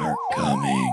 are coming.